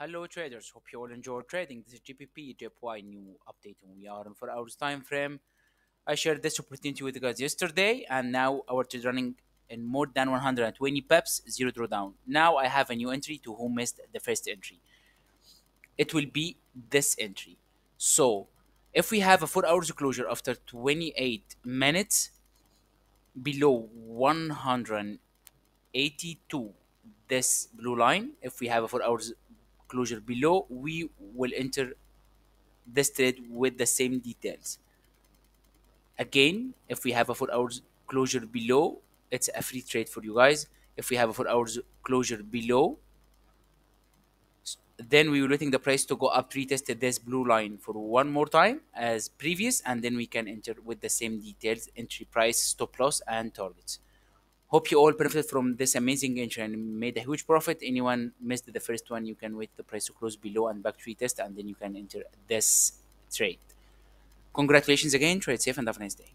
Hello traders, hope you all enjoy trading. This is GBP/JPY new update and we are on 4 hours time frame. I shared this opportunity with you guys yesterday and now our trade running in more than 120 pips, zero drawdown. Now I have a new entry to who missed the first entry. It will be this entry. So if we have a 4 hours closure after 28 minutes below 182, this blue line, if we have a 4 hours closure below, we will enter this trade with the same details. Again, if we have a 4 hours closure below, it's a free trade for you guys. If we have a 4 hours closure below, then we will waiting the price to go up, retested this blue line for one more time as previous, and then we can enter with the same details, entry price, stop loss and targets. Hope you all benefited from this amazing entry and made a huge profit. Anyone missed the first one, you can wait the price to close below and back retest, and then you can enter this trade. Congratulations again. Trade safe and have a nice day.